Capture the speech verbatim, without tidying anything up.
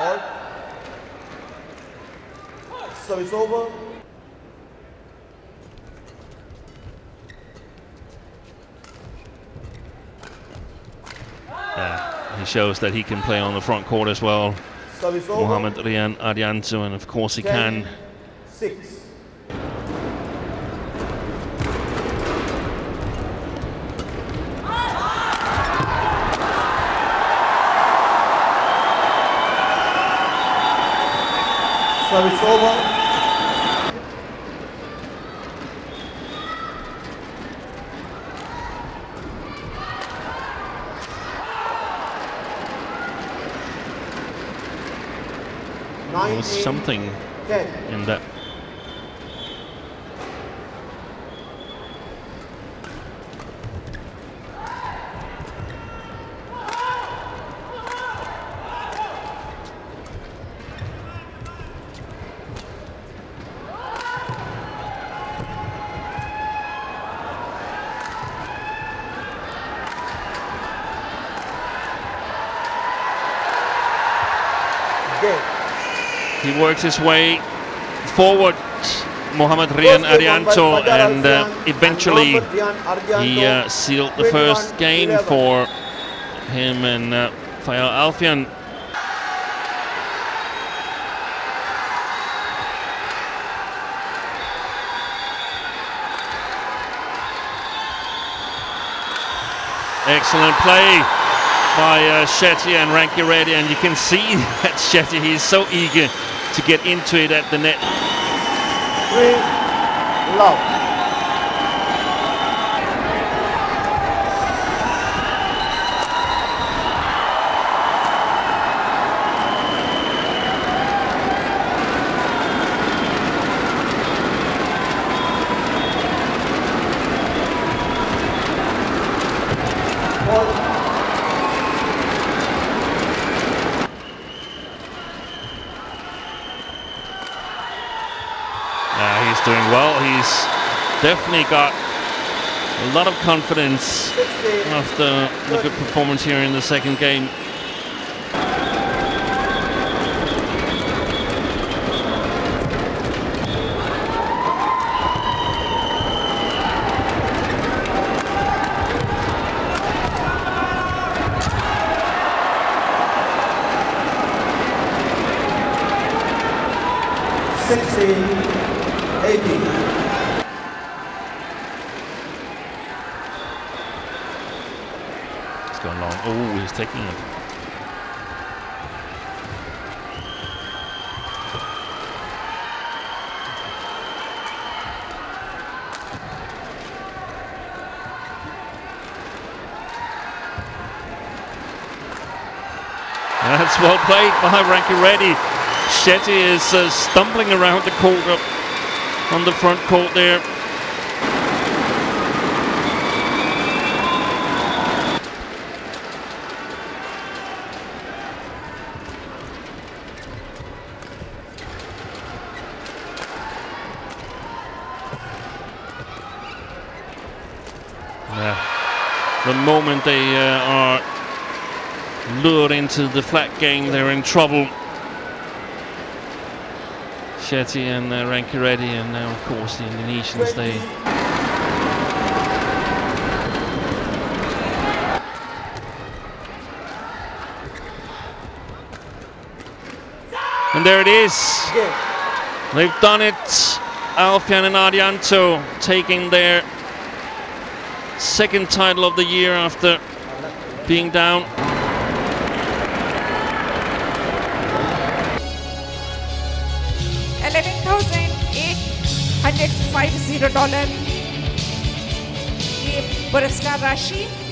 All. Service over. Yeah, he shows that he can play on the front court as well. Service Muhammad Rian Ardianto, and of course he Ten, can. Six. Service over. There was something in that. He works his way forward, Muhammad Rian Ardianto, and uh, eventually he uh, sealed the first game for him and uh, Fajar Alfian. Excellent play by uh, Shetty and Rankireddy, and you can see that Shetty, he's so eager to get into it at the net. Three, love. Doing well. He's definitely got a lot of confidence after the good performance here in the second game. sixteen. eighteen. It's gone long. Oh, he's taking it. That's well played by Rankireddy. Shetty is uh, stumbling around the court up on the front court there. Yeah. The moment they uh, are lured into the flat game, they're in trouble. Shetty and uh, Rankireddy, and now of course the Indonesians, they and there it is. Yeah. They've done it. Alfian and Ardianto taking their second title of the year after being down. eleven thousand eight hundred fifty dollars, Bariska Rashi.